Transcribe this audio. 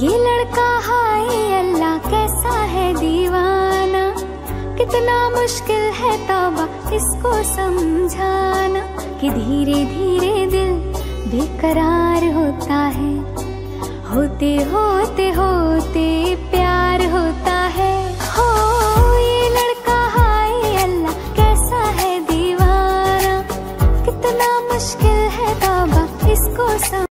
ये लड़का हाय अल्लाह कैसा है दीवाना, कितना मुश्किल है तौबा इसको समझाना कि धीरे धीरे दिल बेकरार होता है, होते होते होते प्यार होता है। हो ये लड़का हाय अल्लाह कैसा है दीवाना, कितना मुश्किल है तौबा इसको